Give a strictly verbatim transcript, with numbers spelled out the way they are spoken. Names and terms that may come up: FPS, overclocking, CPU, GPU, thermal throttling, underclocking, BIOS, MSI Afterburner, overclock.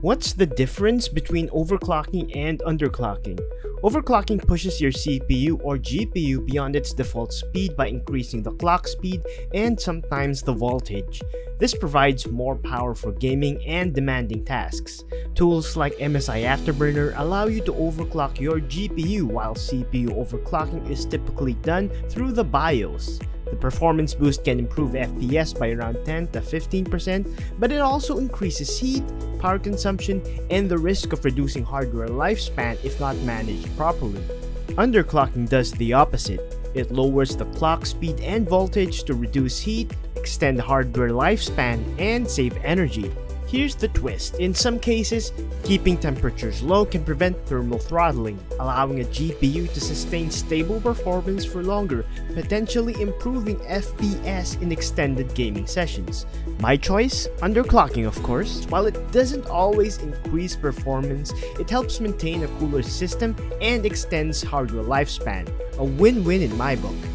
What's the difference between overclocking and underclocking? Overclocking pushes your C P U or G P U beyond its default speed by increasing the clock speed and sometimes the voltage. This provides more power for gaming and demanding tasks. Tools like M S I Afterburner allow you to overclock your G P U, while C P U overclocking is typically done through the BIOS. The performance boost can improve F P S by around ten to fifteen percent, but it also increases heat, power consumption, and the risk of reducing hardware lifespan if not managed properly. Underclocking does the opposite. It lowers the clock speed and voltage to reduce heat, extend hardware lifespan, and save energy. Here's the twist. In some cases, keeping temperatures low can prevent thermal throttling, allowing a G P U to sustain stable performance for longer, potentially improving F P S in extended gaming sessions. My choice? Underclocking, of course. While it doesn't always increase performance, it helps maintain a cooler system and extends hardware lifespan. A win-win in my book.